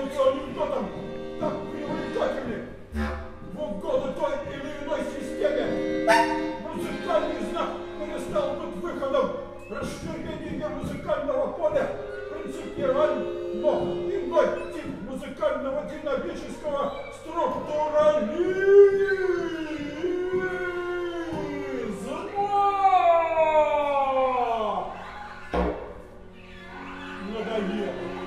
становятся анекдотом, так привлекательны в угоду той или иной системе. Музыкальный знак перестал быть выходом. Расширение музыкального поля принципиален, но иной тип музыкального динамического структурализма. Надоело.